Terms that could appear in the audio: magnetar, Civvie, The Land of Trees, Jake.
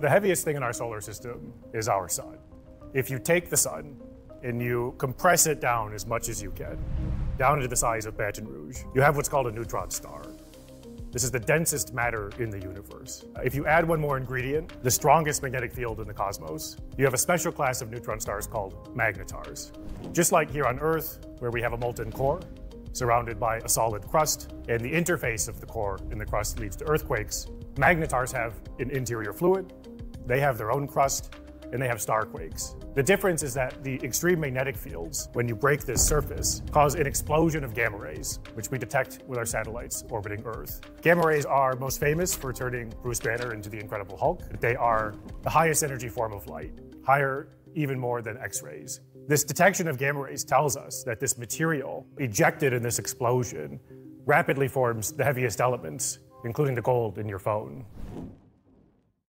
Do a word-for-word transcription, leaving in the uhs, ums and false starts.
The heaviest thing in our solar system is our sun. If you take the sun and you compress it down as much as you can, down to the size of Baton Rouge, you have what's called a neutron star. This is the densest matter in the universe. If you add one more ingredient, the strongest magnetic field in the cosmos, you have a special class of neutron stars called magnetars. Just like here on Earth, where we have a molten core surrounded by a solid crust, and the interface of the core and the crust leads to earthquakes, magnetars have an interior fluid, they have their own crust, and they have starquakes. The difference is that the extreme magnetic fields, when you break this surface, cause an explosion of gamma rays, which we detect with our satellites orbiting Earth. Gamma rays are most famous for turning Bruce Banner into the Incredible Hulk. They are the highest energy form of light, higher even more than X-rays. This detection of gamma rays tells us that this material ejected in this explosion rapidly forms the heaviest elements, including the gold in your phone.